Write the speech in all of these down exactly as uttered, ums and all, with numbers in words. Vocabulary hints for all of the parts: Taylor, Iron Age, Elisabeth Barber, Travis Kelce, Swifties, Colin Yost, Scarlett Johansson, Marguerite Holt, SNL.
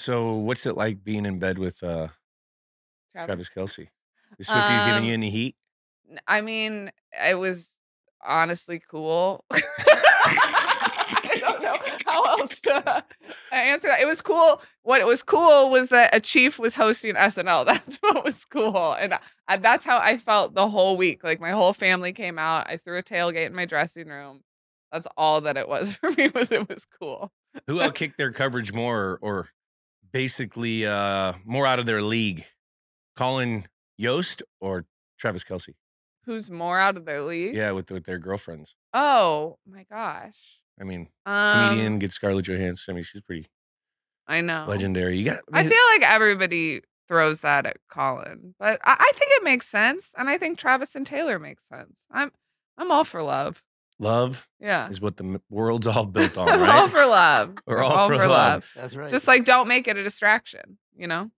So what's it like being in bed with uh, Travis. Travis Kelce? Is Swifties um, giving you any heat? I mean, it was honestly cool. I don't know how else to answer that. It was cool. What was cool was that a chief was hosting S N L. That's what was cool. And I, that's how I felt the whole week. Like, my whole family came out. I threw a tailgate in my dressing room. That's all that it was for me, was it was cool. Who outkicked their coverage more, or basically uh, more out of their league? Colin Yost or Travis Kelce? Who's more out of their league? Yeah, with, with their girlfriends. Oh, my gosh. I mean, um, comedian gets Scarlett Johansson. I mean, she's pretty I know. legendary. You got. I, mean, I feel like everybody throws that at Colin. But I, I think it makes sense. And I think Travis and Taylor make sense. I'm, I'm all for love. Love yeah. is what the world's all built on, right? We're all for love. We're all, all for, for love. love. That's right. Just like, don't make it a distraction, you know?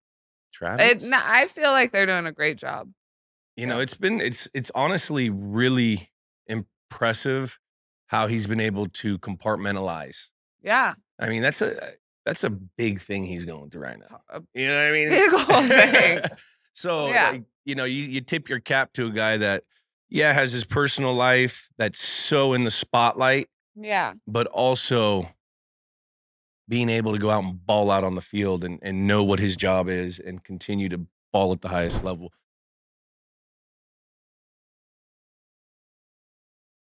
Travis? It, no, I feel like they're doing a great job. You yeah. know, it's been, it's, it's honestly really impressive how he's been able to compartmentalize. Yeah. I mean, that's a, that's a big thing he's going through right now. A you know what I mean? Big old thing. So, yeah. like, you know, you, you tip your cap to a guy that, yeah, has his personal life that's so in the spotlight. Yeah. But also being able to go out and ball out on the field and, and know what his job is and continue to ball at the highest level.